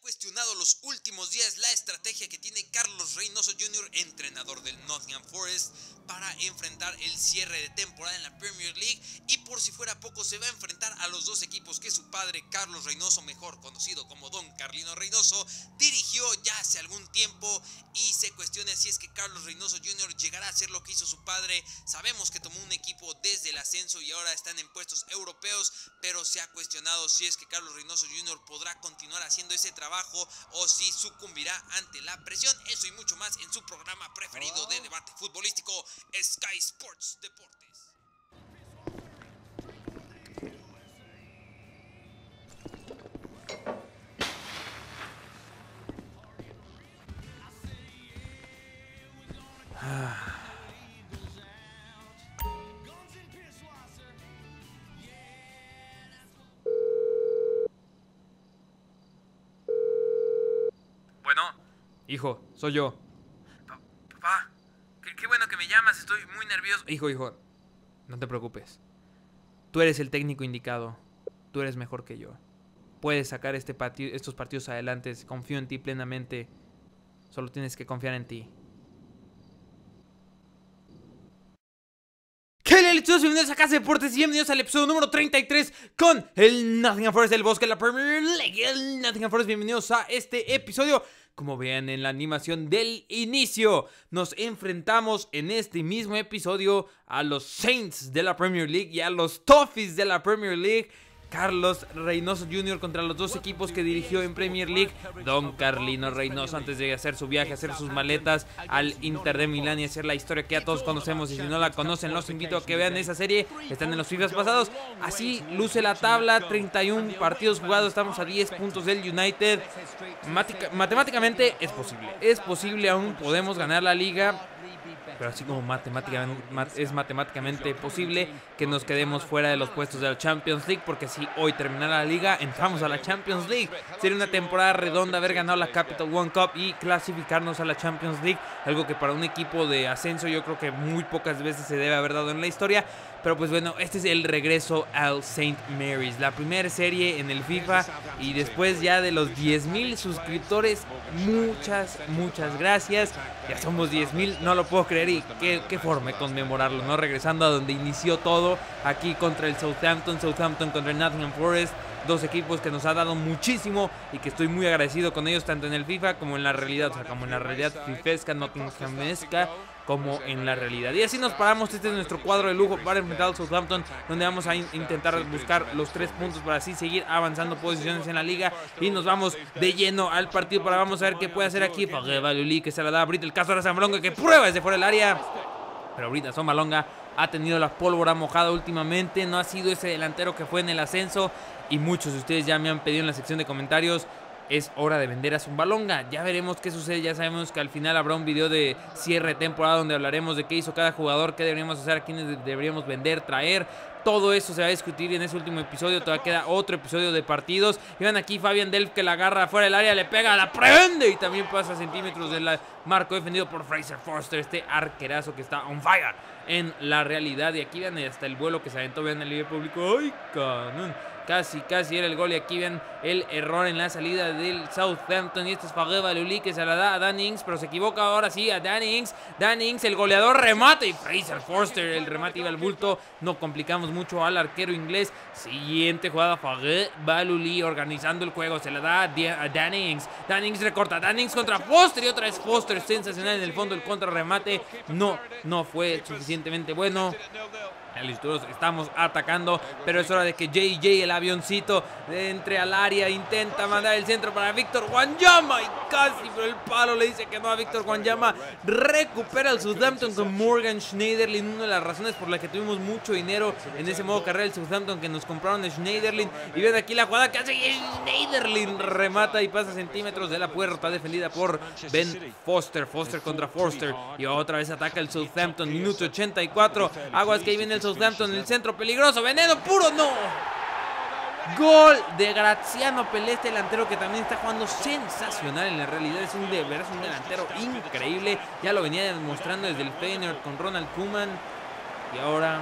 cuestionado los últimos días la estrategia que tiene Carlos Reynoso Jr., entrenador del Nottingham Forest, para enfrentar el cierre de temporada en la Premier League, y por si fuera poco se va a enfrentar a los dos equipos que su padre Carlos Reynoso, mejor conocido como Don Carlino Reynoso, dirigió ya hace algún tiempo, y se cuestiona si es que Carlos Reynoso Jr. llegará a hacer lo que hizo su padre. Sabemos que tomó un equipo desde el ascenso y ahora están en puestos europeos, pero se ha cuestionado si es que Carlos Reynoso Jr. podrá continuar haciendo ese trabajo o si sucumbirá ante la presión. Eso y mucho más en su programa preferido de debate futbolístico, Sky Sports Deportes. Bueno. Hijo, soy yo. Papá, qué bueno que me llamas, estoy muy nervioso. Hijo, no te preocupes. Tú eres el técnico indicado. Tú eres mejor que yo. Puedes sacar estos partidos adelante. Confío en ti plenamente. Solo tienes que confiar en ti. Bienvenidos a Casa Deportes y bienvenidos al episodio número 33 con el Nottingham Forest, el Bosque, la Premier League, el Nottingham Forest. Bienvenidos a este episodio. Como vean en la animación del inicio, nos enfrentamos en este mismo episodio a los Saints de la Premier League y a los Toffees de la Premier League. Carlos Reynoso Jr. contra los dos equipos que dirigió en Premier League Don Carlino Reynoso, antes de hacer su viaje, hacer sus maletas al Inter de Milán y hacer la historia que ya todos conocemos. Y si no la conocen, los invito a que vean esa serie, están en los FIFAs pasados. Así luce la tabla, 31 partidos jugados, estamos a 10 puntos del United. Matemáticamente es posible, aún podemos ganar la liga, pero así como es matemáticamente posible que nos quedemos fuera de los puestos de la Champions League, porque si hoy terminara la liga, entramos a la Champions League. Sería una temporada redonda haber ganado la Capital One Cup y clasificarnos a la Champions League, algo que para un equipo de ascenso yo creo que muy pocas veces se debe haber dado en la historia. Pero pues bueno, este es el regreso al St. Mary's, la primera serie en el FIFA, y después ya de los 10,000 suscriptores, muchas gracias. Ya somos 10,000, no lo puedo creer, y qué forma de conmemorarlo, ¿no? Regresando a donde inició todo, aquí contra el Southampton contra el Nottingham Forest, dos equipos que nos ha dado muchísimo y que estoy muy agradecido con ellos, tanto en el FIFA como en la realidad, o sea, como en la realidad fifesca, nottinghamesca, como en la realidad. Y así nos paramos. Este es nuestro cuadro de lujo para enfrentar al Southampton, donde vamos a intentar buscar los 3 puntos para así seguir avanzando posiciones en la liga. Y nos vamos de lleno al partido para vamos a ver qué puede hacer aquí. Fagué Balulí, que se la da a Brito, el caso de Zamalonga, que prueba desde fuera del área. Pero ahorita Zamalonga ha tenido la pólvora mojada últimamente, no ha sido ese delantero que fue en el ascenso. Y muchos de ustedes ya me han pedido en la sección de comentarios, es hora de vender a Zamalonga. Ya veremos qué sucede, ya sabemos que al final habrá un video de cierre de temporada donde hablaremos de qué hizo cada jugador, qué deberíamos hacer, a quiénes deberíamos vender, traer. Todo eso se va a discutir en ese último episodio. Todavía queda otro episodio de partidos. Y van aquí Fabián Delph, que la agarra fuera del área, le pega, la prende y también pasa centímetros del marco, defendido por Fraser Forster, este arquerazo que está on fire en la realidad. Y aquí vean hasta el vuelo que se aventó, vean el libre público. ¡Ay, canon! Casi era el gol. Y aquí ven el error en la salida del Southampton. Y este es Fagué Balulí, que se la da a Danny Ings, pero se equivoca ahora sí a Danny Ings. Danny Ings, el goleador, remate. Y Fraser Forster, el remate iba al bulto. No complicamos mucho al arquero inglés. Siguiente jugada, Fagué Balulí organizando el juego. Se la da a Danny Ings. Danny Ings recorta. Danny Ings contra Foster. Y otra vez Foster, sensacional en el fondo. El contrarremate no fue suficientemente bueno. Listos, estamos atacando, pero es hora de que JJ, el avioncito, entre al área, intenta mandar el centro para Víctor Wanyama y casi, pero el palo le dice que no a Víctor Wanyama. Recupera el Southampton con Morgan Schneiderlin, una de las razones por las que tuvimos mucho dinero en ese modo carrera del Southampton, que nos compraron a Schneiderlin. Y ven aquí la jugada que hace Schneiderlin, remata y pasa centímetros de la puerta, defendida por Ben Foster. Foster contra Forster, y otra vez ataca el Southampton, minuto 84, aguas que ahí viene el Southampton, el centro peligroso, veneno puro, no. Gol de Graziano Pellè, este delantero que también está jugando sensacional en la realidad. Es un delantero increíble. Ya lo venía demostrando desde el Feyenoord con Ronald Koeman. Y ahora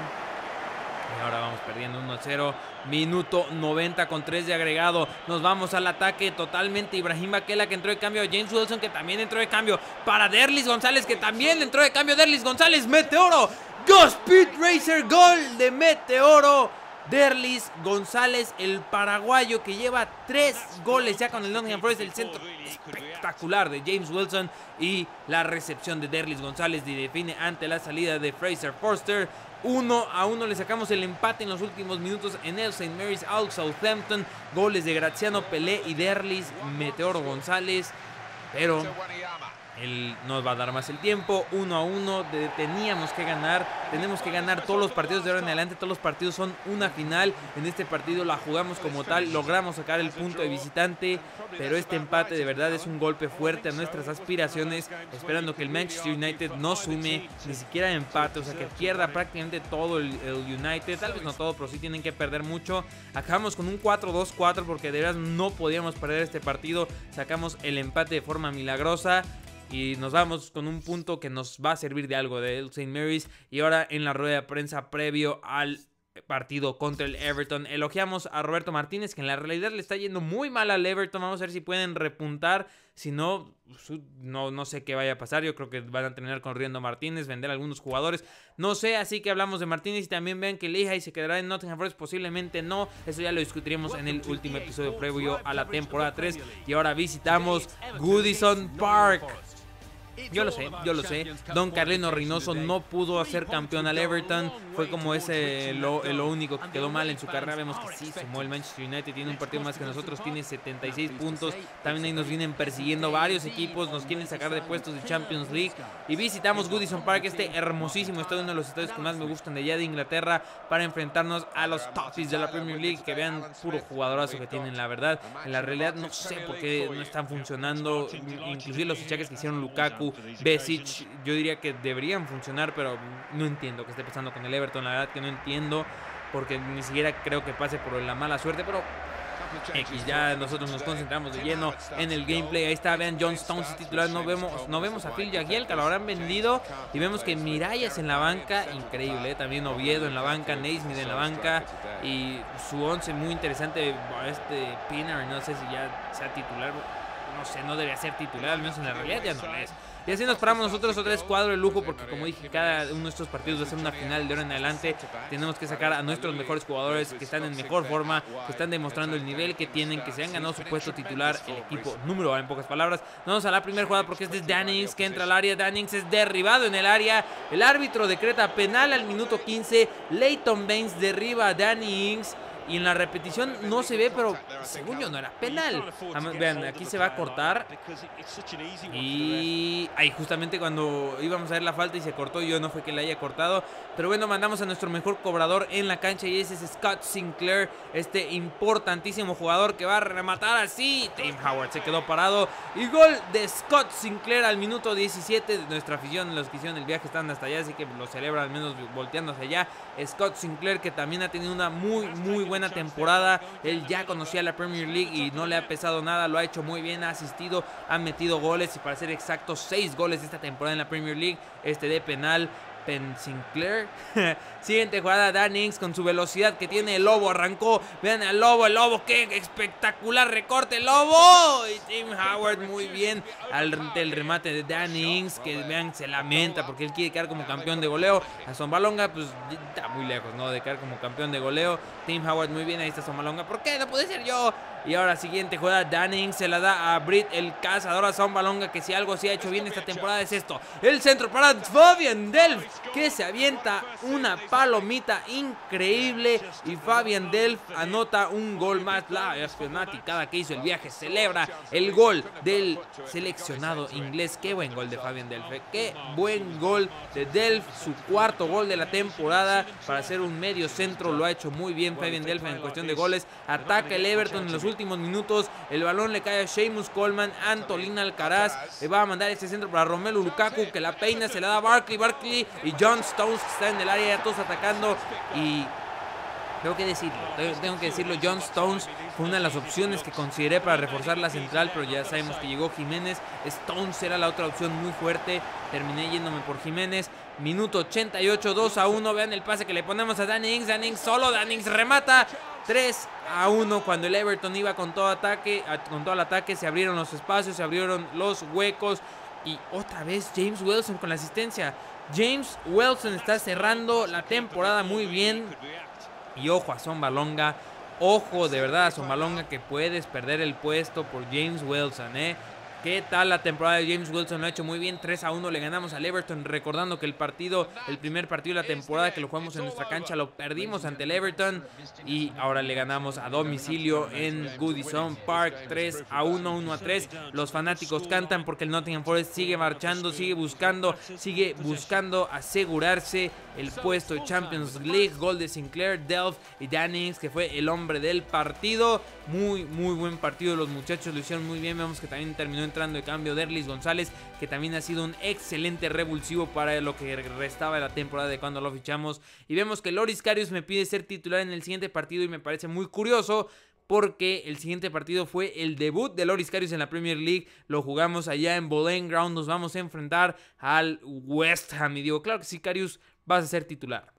Y ahora vamos perdiendo 1-0. Minuto 90 con 3 de agregado. Nos vamos al ataque totalmente. Ibrahim Bakela, que entró de cambio. James Wilson, que también entró de cambio. Para Derlis González, que también entró de cambio. Derlis González, Meteoro. Ghost Pit Racer, gol de Meteoro. Derlis González, el paraguayo, que lleva 3 goles ya con el Nottingham Forest. El centro espectacular de James Wilson y la recepción de Derlis González y define ante la salida de Fraser Forster. 1-1 le sacamos el empate en los últimos minutos en el St. Mary's al Southampton. Goles de Graziano Pellè y Derlis Meteoro González, pero él nos va a dar más el tiempo. 1-1, teníamos que ganar. Tenemos que ganar todos los partidos de ahora en adelante. Todos los partidos son una final. En este partido la jugamos como tal. Logramos sacar el punto de visitante, pero este empate de verdad es un golpe fuerte a nuestras aspiraciones, esperando que el Manchester United no sume ni siquiera empate, o sea que pierda prácticamente todo el United. Tal vez no todo, pero sí tienen que perder mucho. Acabamos con un 4-2-4 porque de verdad no podíamos perder este partido. Sacamos el empate de forma milagrosa y nos vamos con un punto que nos va a servir de algo de St. Mary's. Y ahora en la rueda de prensa previo al partido contra el Everton, elogiamos a Roberto Martínez, que en la realidad le está yendo muy mal al Everton. Vamos a ver si pueden repuntar. Si no, no sé qué vaya a pasar. Yo creo que van a terminar corriendo a Martínez, vender a algunos jugadores, no sé. Así que hablamos de Martínez y también vean que Lehigh se quedará en Nottingham Forest, posiblemente no. Eso ya lo discutiremos en el último episodio previo a la temporada 3. Y ahora visitamos Goodison Park. Yo lo sé, Don Carlos Reynoso no pudo hacer campeón al Everton. Fue como ese lo único que quedó mal en su carrera. Vemos que sí sumó el Manchester United, tiene un partido más que nosotros, tiene 76 puntos. También ahí nos vienen persiguiendo varios equipos, nos quieren sacar de puestos de Champions League. Y visitamos Goodison Park, este hermosísimo estadio, uno de los estadios que más me gustan de allá de Inglaterra, para enfrentarnos a los Toffees de la Premier League, que vean puro jugadorazo que tienen, la verdad. En la realidad no sé por qué no están funcionando, inclusive los fichajes que hicieron Lukaku, Besic, yo diría que deberían funcionar, pero no entiendo qué esté pasando con el Everton, la verdad que no entiendo, porque ni siquiera creo que pase por la mala suerte, pero X, ya nosotros nos concentramos de lleno en el gameplay. Ahí está, vean, John Stones titular, no vemos a Phil Jagiel, que lo habrán vendido, y vemos que Miralles en la banca, increíble, también Oviedo en la banca, Naismith en la banca, y su once muy interesante, Pinar, no sé si ya sea titular, no sé, no debería ser titular, al menos en la realidad ya no lo es. Y así nos paramos nosotros, otra vez cuadro de lujo, porque como dije, cada uno de estos partidos va a ser una final de ahora en adelante. Tenemos que sacar a nuestros mejores jugadores, que están en mejor forma, que están demostrando el nivel que tienen, que se han ganado su puesto titular, el equipo número A, en pocas palabras. Vamos a la primera jugada, porque este es Danny Ings, que entra al área. Danny Ings es derribado en el área. El árbitro decreta penal al minuto 15. Leighton Baines derriba a Danny Ings. Y en la repetición no se ve, pero según yo no era penal. Vean, aquí se va a cortar. Y ahí justamente cuando íbamos a ver la falta y se cortó, yo no fue que la haya cortado. Pero bueno, mandamos a nuestro mejor cobrador en la cancha, y ese es Scott Sinclair, este importantísimo jugador que va a rematar así. Tim Howard se quedó parado. Y gol de Scott Sinclair al minuto 17. Nuestra afición, los que hicieron el viaje están hasta allá, así que lo celebran al menos volteando hacia allá. Scott Sinclair, que también ha tenido una muy buena temporada. Él ya conocía la Premier League y no le ha pesado nada, lo ha hecho muy bien, ha asistido, ha metido goles, y para ser exactos 6 goles esta temporada en la Premier League, de penal. Sinclair. Siguiente jugada, Dan Ings con su velocidad que tiene el Lobo, arrancó, vean al Lobo, qué espectacular recorte, el Lobo, y Tim Howard muy bien ante el remate de Dan Ings, que vean, se lamenta porque él quiere quedar como campeón de goleo. A Zamalonga, pues está muy lejos, ¿no?, de quedar como campeón de goleo. Tim Howard muy bien, ahí está Zamalonga, ¿por qué no puede ser yo? Y ahora siguiente jugada, Dan Ings se la da a Britt, el cazador, a Zamalonga, que si algo sí ha hecho bien esta temporada es esto, el centro para Fabián Delph, que se avienta una palomita increíble, y Fabián Delph anota un gol más. La fanaticada que hizo el viaje celebra el gol del seleccionado inglés. Qué buen gol de Fabián Delph, qué buen gol de Delph, su cuarto gol de la temporada. Para hacer un medio centro lo ha hecho muy bien Fabián Delph en cuestión de goles. Ataca el Everton en los últimos minutos, el balón le cae a Seamus Coleman, Antolín Alcaraz va a mandar este centro para Romelu Lukaku, que la peina, se la da Barkley, y John Stones, que está en el área, todos atacando, y Tengo que decirlo, John Stones fue una de las opciones que consideré para reforzar la central, pero ya sabemos que llegó Jiménez. Stones era la otra opción muy fuerte. Terminé yéndome por Jiménez. Minuto 88, 2-1. Vean el pase que le ponemos a Danny Ings. Danny Ings solo, Danny Ings remata. 3-1 cuando el Everton iba con todo ataque, se abrieron los espacios, se abrieron los huecos. Y otra vez James Wilson con la asistencia. James Wilson está cerrando la temporada muy bien. Y ojo a Zamalonga. Ojo de verdad a Zamalonga, que puedes perder el puesto por James Wilson, ¿eh? ¿Qué tal la temporada de James Wilson? Lo ha hecho muy bien. 3-1 le ganamos al Everton. Recordando que el partido, el primer partido de la temporada que lo jugamos en nuestra cancha, lo perdimos ante el Everton. Y ahora le ganamos a domicilio en Goodison Park. 3-1, 1-3. Los fanáticos cantan porque el Nottingham Forest sigue marchando, sigue buscando asegurarse el puesto de Champions League. Gol de Sinclair, Delph y Danny Ings, que fue el hombre del partido. Muy, muy buen partido. Los muchachos lo hicieron muy bien. Vemos que también terminó entrando de cambio Derlis González, que también ha sido un excelente revulsivo para lo que restaba de la temporada de cuando lo fichamos. Y vemos que Loris Karius me pide ser titular en el siguiente partido y me parece muy curioso, porque el siguiente partido fue el debut de Loris Karius en la Premier League. Lo jugamos allá en Boleyn Ground. Nos vamos a enfrentar al West Ham. Y digo, claro que sí, Karius, vas a ser titular.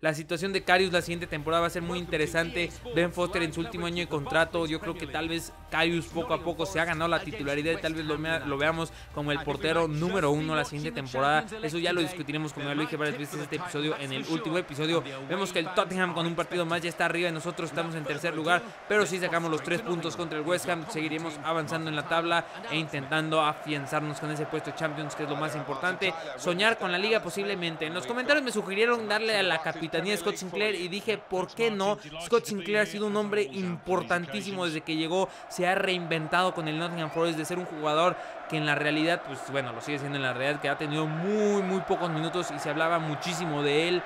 La situación de Karius la siguiente temporada va a ser muy interesante. Ben Foster en su último año de contrato. Yo creo que tal vez Karius poco a poco se ha ganado la titularidad y tal vez lo veamos como el portero número uno la siguiente temporada. Eso ya lo discutiremos, como ya lo dije varias veces este episodio. En el último episodio vemos que el Tottenham con un partido más ya está arriba y nosotros estamos en tercer lugar. Pero si sacamos los 3 puntos contra el West Ham, seguiremos avanzando en la tabla e intentando afianzarnos con ese puesto de Champions, que es lo más importante. Soñar con la liga posiblemente. En los comentarios me sugeriré darle a la capitanía de Scott Sinclair y dije, ¿por qué no? Scott Sinclair ha sido un hombre importantísimo desde que llegó. Se ha reinventado con el Nottingham Forest, de ser un jugador que en la realidad, pues bueno, lo sigue siendo en la realidad, que ha tenido muy pocos minutos y se hablaba muchísimo de él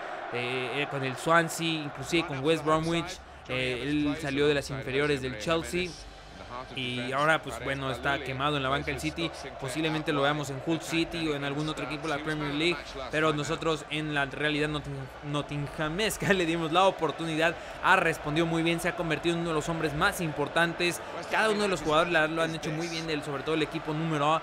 con el Swansea, inclusive con West Bromwich. Él salió de las inferiores del Chelsea. Y ahora, pues bueno, está quemado en la banca del City. Posiblemente lo veamos en Hull City o en algún otro equipo de la Premier League. Pero nosotros en la realidad nottinghamesca le dimos la oportunidad. Ha respondido muy bien, se ha convertido en uno de los hombres más importantes. Cada uno de los jugadores lo han hecho muy bien, sobre todo el equipo número A.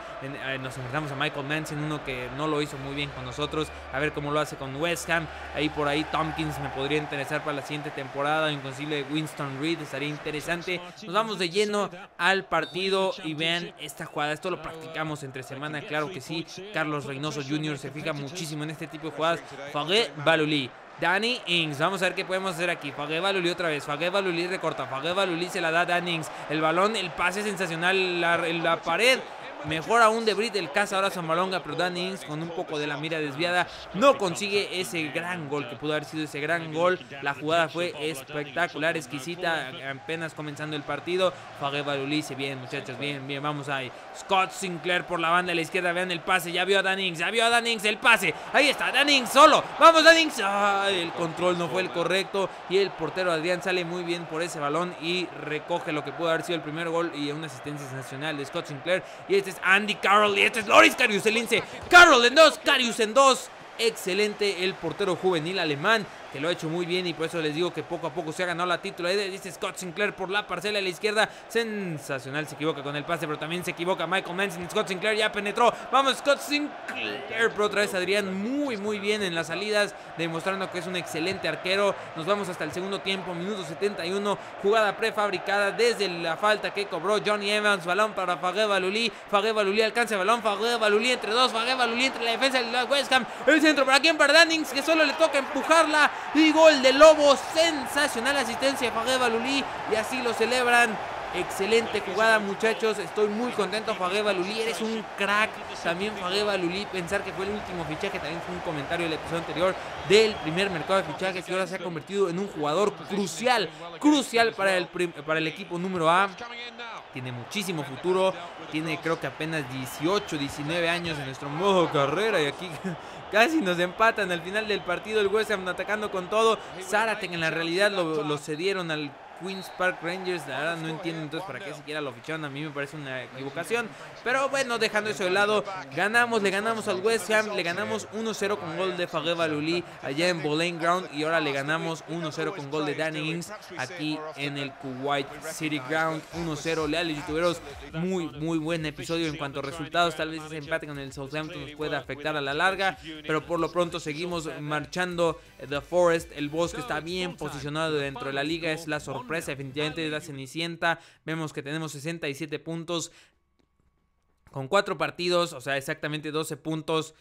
Nos enfrentamos a Michael Manson, uno que no lo hizo muy bien con nosotros. A ver cómo lo hace con West Ham. Ahí por ahí Tompkins me podría interesar para la siguiente temporada. Inclusive Winston Reed estaría interesante. Nos vamos de lleno al partido y vean esta jugada. Esto lo practicamos entre semana, claro que sí. Carlos Reynoso Jr. se fija muchísimo en este tipo de jugadas. Fagué Balulí, Danny Ings, vamos a ver qué podemos hacer aquí. Fagué Balulí otra vez, Fagué Balulí recorta, Fagué Balulí se la da Danny Ings. El balón, el pase sensacional, la pared. Mejor aún de Brit, el caza ahora Zamalonga, pero Danny Ings con un poco de la mira desviada no consigue ese gran gol, que pudo haber sido ese gran gol. La jugada fue espectacular, exquisita, apenas comenzando el partido. Fagué Balulí, bien muchachos, bien, vamos ahí. Scott Sinclair por la banda a la izquierda, vean el pase, ya vio a Danny Ings, el pase. Ahí está, Danny Ings solo, vamos Danny Ings. Ay, el control no fue el correcto y el portero Adrián sale muy bien por ese balón y recoge lo que pudo haber sido el primer gol y una asistencia sensacional de Scott Sinclair. Y este es Andy Carroll y este es Loris Karius, el lince. Carroll en 2, Karius en 2. Excelente el portero juvenil alemán, que lo ha hecho muy bien y por eso les digo que poco a poco se ha ganado la titularidad. Dice Scott Sinclair por la parcela a la izquierda. Sensacional, se equivoca con el pase, pero también se equivoca Michael Manson. Scott Sinclair ya penetró. Vamos Scott Sinclair, pero otra vez Adrián muy bien en las salidas, demostrando que es un excelente arquero. Nos vamos hasta el segundo tiempo, minuto 71. Jugada prefabricada desde la falta que cobró Johnny Evans. Balón para Fagué Balulí. Fagué Balulí alcanza el balón. Fagué Balulí entre dos. Fagué Balulí entre la defensa del West Ham. Centro para quien, para Danny Ings, que solo le toca empujarla y gol de Lobo. Sensacional asistencia de Fagué Balulí y así lo celebran. Excelente jugada muchachos, estoy muy contento. Fagué Balulí, eres un crack. También Fagué Balulí, pensar que fue el último fichaje, también fue un comentario del episodio anterior del primer mercado de fichajes, y ahora se ha convertido en un jugador crucial, para el equipo número A. Tiene muchísimo futuro, tiene creo que apenas 18, 19 años en nuestro modo carrera y aquí casi nos empatan al final del partido. El West Ham atacando con todo. Zárate, que en la realidad lo cedieron al Queen's Park Rangers. La verdad no entiendo entonces para qué siquiera lo ficharon. A mí me parece una equivocación. Pero bueno, dejando eso de lado, ganamos, le ganamos al West Ham, le ganamos 1-0 con gol de Fagué Balulí allá en Boleyn Ground. Y ahora le ganamos 1-0 con gol de Danny Ings aquí en el Kuwait City Ground. 1-0, leales youtuberos. Muy buen episodio en cuanto a resultados. Tal vez ese empate con el Southampton nos pueda afectar a la larga, pero por lo pronto seguimos marchando. The Forest, el Bosque, está bien posicionado dentro de la liga, es la sorpresa, definitivamente es la cenicienta. Vemos que tenemos 67 puntos con 4 partidos, o sea, exactamente 12 puntos.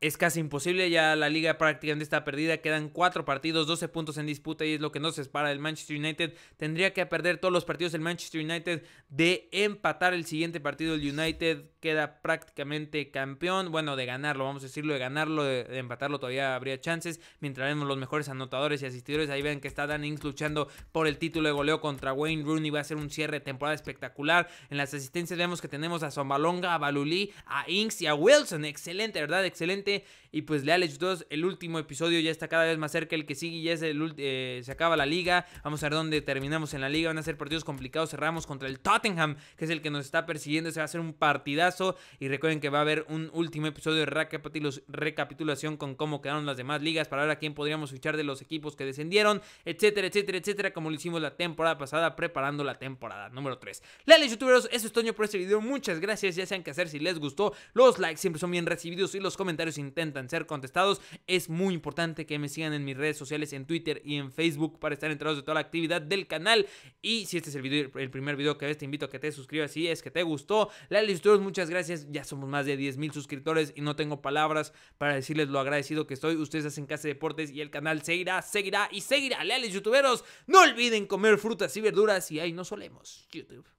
Es casi imposible, ya la liga prácticamente está perdida. Quedan 4 partidos, 12 puntos en disputa y es lo que nos separa del Manchester United. Tendría que perder todos los partidos del Manchester United, de empatar el siguiente partido el United queda prácticamente campeón. Bueno, de ganarlo, vamos a decirlo, de ganarlo, de empatarlo todavía habría chances. Mientras vemos los mejores anotadores y asistidores, ahí ven que está Danny Ings luchando por el título de goleo contra Wayne Rooney. Va a ser un cierre de temporada espectacular. En las asistencias vemos que tenemos a Zamalonga, a Balulí, a Ings y a Wilson. Excelente, ¿verdad? Excelente. Y pues leales 2, el último episodio ya está cada vez más cerca, el que sigue ya es el se acaba la liga, vamos a ver dónde terminamos en la liga, van a ser partidos complicados. Cerramos contra el Tottenham, que es el que nos está persiguiendo, se va a hacer un partidazo. Y recuerden que va a haber un último episodio de recapitulación con cómo quedaron las demás ligas, para ver a quién podríamos fichar de los equipos que descendieron, etcétera, etcétera, etcétera, como lo hicimos la temporada pasada, preparando la temporada número 3. Leales youtuberos, eso es todo por este video, muchas gracias, ya saben qué hacer. Si les gustó, los likes siempre son bien recibidos y los comentarios intentan ser contestados. Es muy importante que me sigan en mis redes sociales, en Twitter y en Facebook, para estar enterados de toda la actividad del canal. Y si este es el primer video que ves, te invito a que te suscribas si es que te gustó. Leales, muchas gracias, ya somos más de 10,000 suscriptores y no tengo palabras para decirles lo agradecido que estoy. Ustedes hacen Casa de Deportes y el canal seguirá y seguirá. Leales youtuberos, no olviden comer frutas y verduras y ahí no solemos YouTube.